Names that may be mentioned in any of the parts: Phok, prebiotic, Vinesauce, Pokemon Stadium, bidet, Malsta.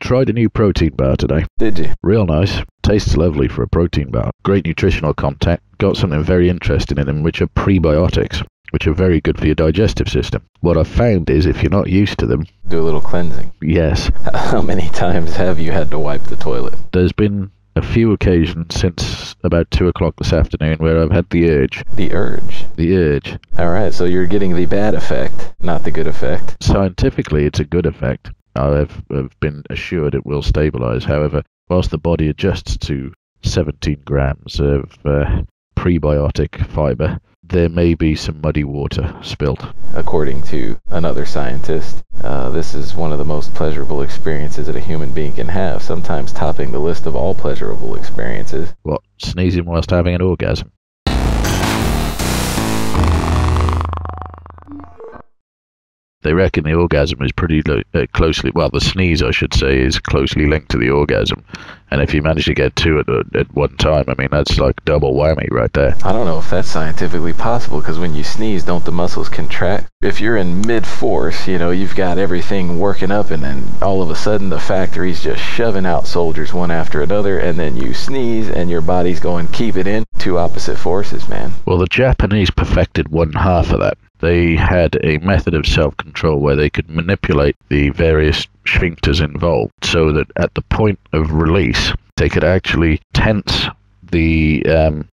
Tried a new protein bar today. Did you? Real nice. Tastes lovely for a protein bar. Great nutritional content. Got something very interesting in them, which are prebiotics, which are very good for your digestive system. What I've found is if you're not used to them... Do a little cleansing. Yes. How many times have you had to wipe the toilet? There's been a few occasions since about 2 o'clock this afternoon where I've had the urge. The urge? The urge. Alright, so you're getting the bad effect, not the good effect. Scientifically, it's a good effect. I've been assured it will stabilize. However, whilst the body adjusts to 17 grams of prebiotic fiber, there may be some muddy water spilled. According to another scientist, this is one of the most pleasurable experiences that a human being can have, sometimes topping the list of all pleasurable experiences. What, sneezing whilst having an orgasm? They reckon the orgasm is pretty closely, well, the sneeze, I should say, is closely linked to the orgasm. And if you manage to get two at one time, I mean, that's like double whammy right there. I don't know if that's scientifically possible, because when you sneeze, don't the muscles contract? If you're in mid-force, you know, you've got everything working up, and then all of a sudden the factory's just shoving out soldiers one after another, and then you sneeze, and your body's going, keep it in. Two opposite forces, man. Well, the Japanese perfected one half of that. They had a method of self-control where they could manipulate the various sphincters involved so that at the point of release, they could actually tense the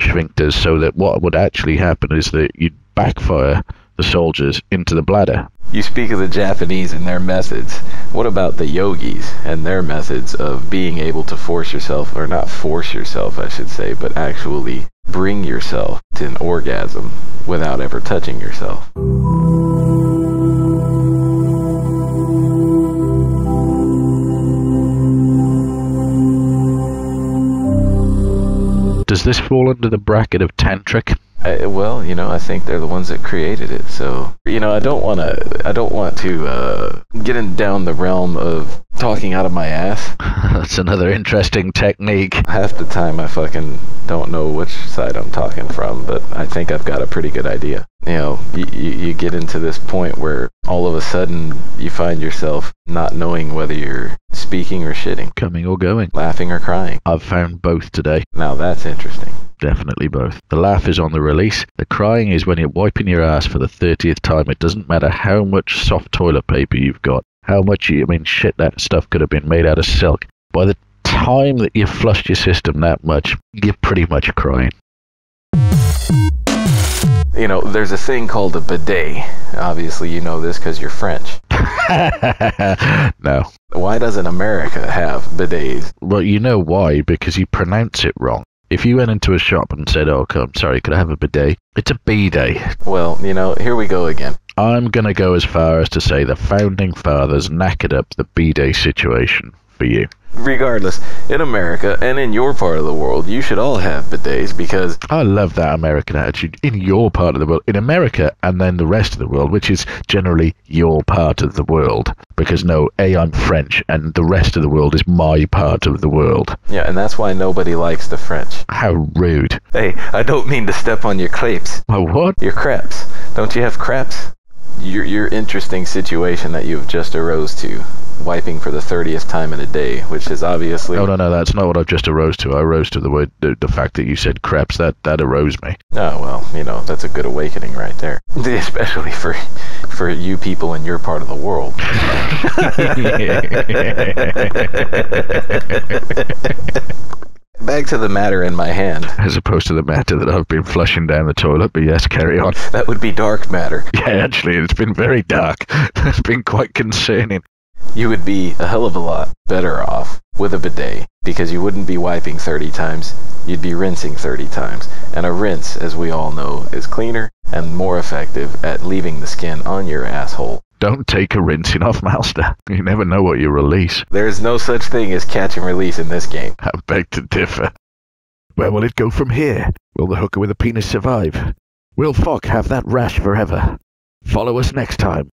sphincters so that what would actually happen is that you'd backfire the soldiers into the bladder. You speak of the Japanese and their methods. What about the yogis and their methods of being able to force yourself, or not force yourself, I should say, but actually bring yourself to an orgasm without ever touching yourself? Does this fall under the bracket of tantric? Well, you know, I think they're the ones that created it, so... You know, I don't want to get in down the realm of talking out of my ass. That's another interesting technique. Half the time I fucking don't know which side I'm talking from, but I think I've got a pretty good idea. You know, you get into this point where all of a sudden you find yourself not knowing whether you're speaking or shitting. Coming or going. Laughing or crying. I've found both today. Now that's interesting. Definitely both. The laugh is on the release. The crying is when you're wiping your ass for the 30th time. It doesn't matter how much soft toilet paper you've got, how much you, I mean, shit, that stuff could have been made out of silk. By the time that you've flushed your system that much, you're pretty much crying. You know, there's a thing called a bidet. Obviously, you know this because you're French. No. Why doesn't America have bidets? Well, you know why, because you pronounce it wrong. If you went into a shop and said, oh, I'm sorry, could I have a bidet? It's a bidet. Well, you know, here we go again. I'm going to go as far as to say the Founding Fathers knackered up the bidet situation for you. Regardless, in America and in your part of the world, you should all have bidets because... I love that American attitude. In your part of the world. In America and then the rest of the world, which is generally your part of the world. Because, no, A, I'm French, and the rest of the world is my part of the world. Yeah, and that's why nobody likes the French. How rude. Hey, I don't mean to step on your crepes. My what? Your crepes. Don't you have crepes? Your interesting situation that you've just arose to. Wiping for the 30th time in a day, which is obviously... No, that's not what I've just arose to. I arose to the word, the fact that you said crepes. That arose me. Oh, well, you know, that's a good awakening right there. Especially for you people in your part of the world. Back to the matter in my hand. As opposed to the matter that I've been flushing down the toilet, but yes, carry on. That would be dark matter. Yeah, actually, it's been very dark. It's been quite concerning. You would be a hell of a lot better off with a bidet, because you wouldn't be wiping 30 times, you'd be rinsing 30 times. And a rinse, as we all know, is cleaner and more effective at leaving the skin on your asshole. Don't take a rinsing off, Malsta. You never know what you release. There is no such thing as catch and release in this game. I beg to differ. Where will it go from here? Will the hooker with a penis survive? Will Phok have that rash forever? Follow us next time.